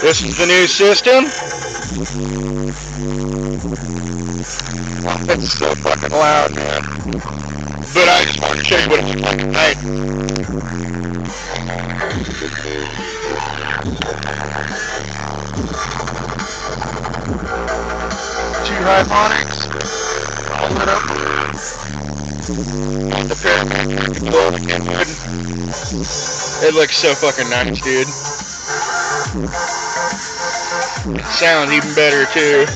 This is the new system. It's so fucking loud, man. But I just want to show you what it's like at night. Two Hyphonics. Hold it up. The paramedic glowed again, dude. It looks so fucking nice, dude. It sounds even better too.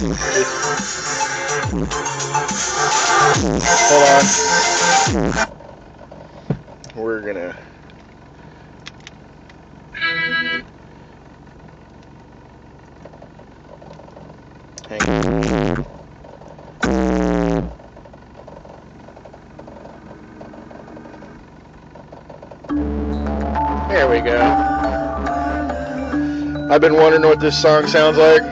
Hold on. We're gonna. Hang on. There we go. I've been wondering what this song sounds like.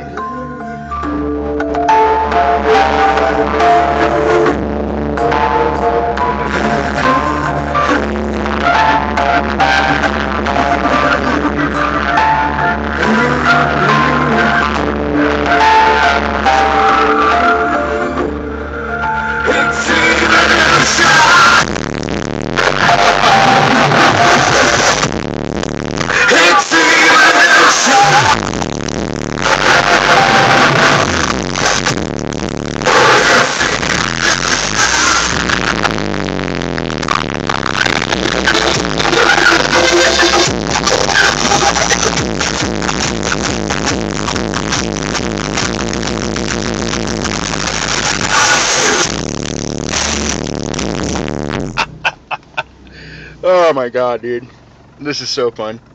Oh my god, dude. This is so fun.